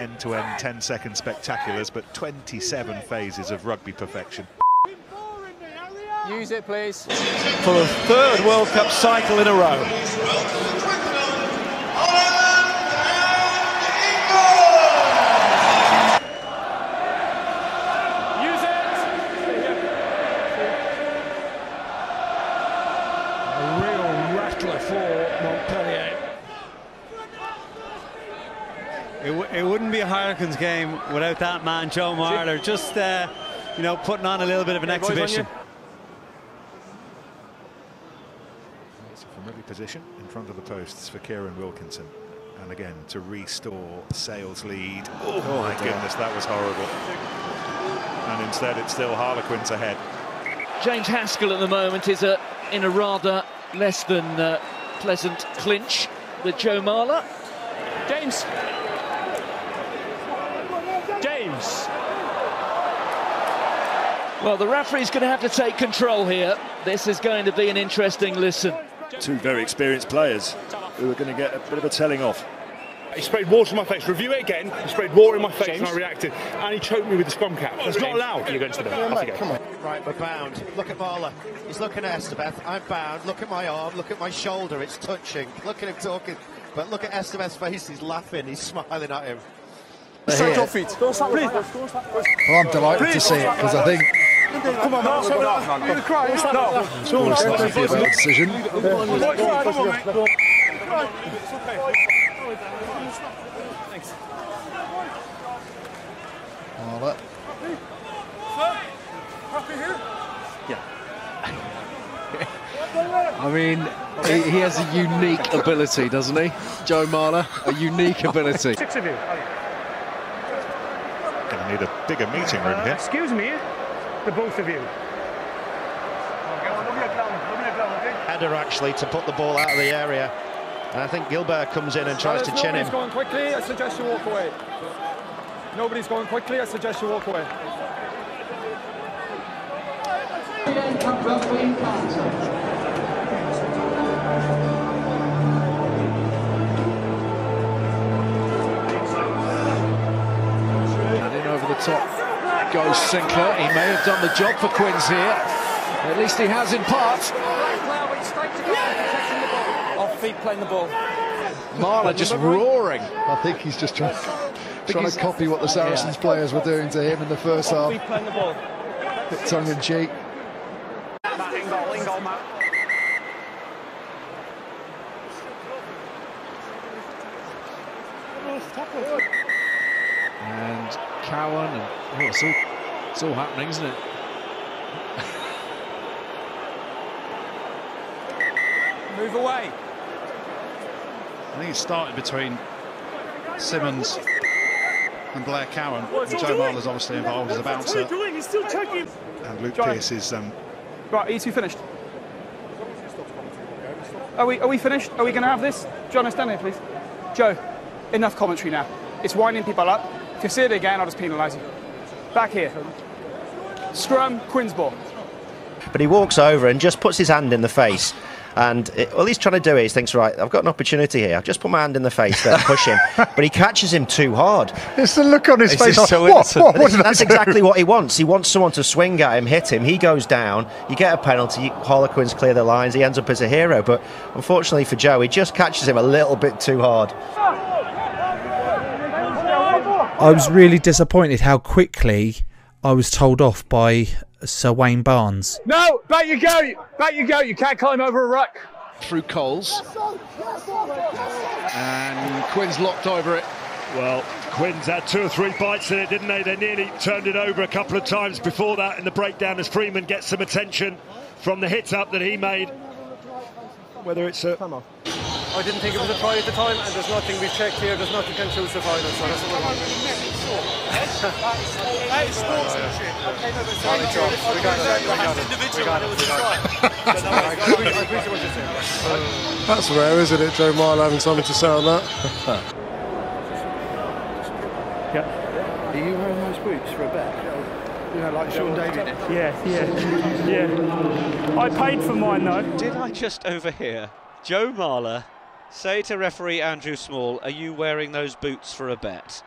end-to-end 10-second spectaculars, but 27 phases of rugby perfection. Use it, please. For a third World Cup cycle in a row. It wouldn't be a Harlequins game without that man, Joe Marler, just you know, putting on a little bit of an exhibition. It's a familiar position in front of the posts for Kieran Wilkinson, and again to restore Sale's lead. Oh my goodness, that was horrible. And instead, it's still Harlequins ahead. James Haskell at the moment is in a rather less than pleasant clinch with Joe Marler. James. James. Well, the referee's going to have to take control here. This is going to be an interesting listen. Two very experienced players who are going to get a bit of a telling off. He sprayed water in my face. Review it again. He sprayed water in my face, James, and I reacted. And he choked me with the scrum cap. That's not allowed. You're going to the ball. Come on. Right, we're bound. Look at Marler. He's looking at Etzebeth. I'm bound. Look at my arm. Look at my shoulder. It's touching. Look at him talking. But look at Etzebeth's face. He's laughing. He's smiling at him. Well, I'm delighted to see it, because I think it's almost likely to be a bad decision. I mean, he has a unique ability, doesn't he? Joe Marler, a unique ability. Six of you. Gonna need a bigger meeting room here. Excuse me, the both of you. Header actually to put the ball out of the area, and I think Gilbert comes in and tries to chin him. Nobody's going quickly. I suggest you walk away. Nobody's going quickly. I suggest you walk away. Top goes Sinkler. He may have done the job for Quins here. At least he has in part. Off feet playing the ball. Marler just roaring. I think he's just trying to copy what the Saracens players were doing to him in the first half. A bit tongue in cheek. And Cowan, and oh, it's all happening, isn't it? Move away. I think it started between Simmons and Blair Cowan. And Joe Marler's obviously involved as a bouncer. He's still chugging. And Luke Pearce is right. He's finished. Are we finished? Are we going to have this? Jono, stand here, please. Joe, enough commentary now. It's winding people up. If you see it again, I'll just penalise you. Back here. Scrum, Quins ball. But he walks over and just puts his hand in the face. And all he's trying to do is thinks, right, I've got an opportunity here. I'll just put my hand in the face there and push him. But he catches him too hard. It's the look on his face. So what that's exactly what he wants. He wants someone to swing at him, hit him. He goes down. You get a penalty. Harlequins clear the lines. He ends up as a hero. But unfortunately for Joe, he just catches him a little bit too hard. I was really disappointed how quickly I was told off by Sir Wayne Barnes. No, back you go, back you go. You can't climb over a ruck. Through Coles. And Quins locked over it. Well, Quins had two or three bites in it, didn't they? They nearly turned it over a couple of times before that in the breakdown as Freeman gets some attention from the hit up that he made. Whether it's a... Come on. I didn't think it was a try at the time, and there's nothing we've checked here, there's nothing conclusive either, so that's what we're doing. That's rare, isn't it, Joe Marler having something to say on that? Yeah. Are you wearing those boots for a bet? You know, like Sean David? Yeah. I paid for mine, though. Did I just overhear Joe Marler say to referee Andrew Small, "Are you wearing those boots for a bet?"